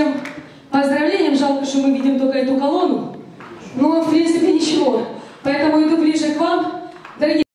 всем поздравлениям. Жалко, что мы видим только эту колонну, но в принципе ничего. Поэтому иду ближе к вам, дорогие.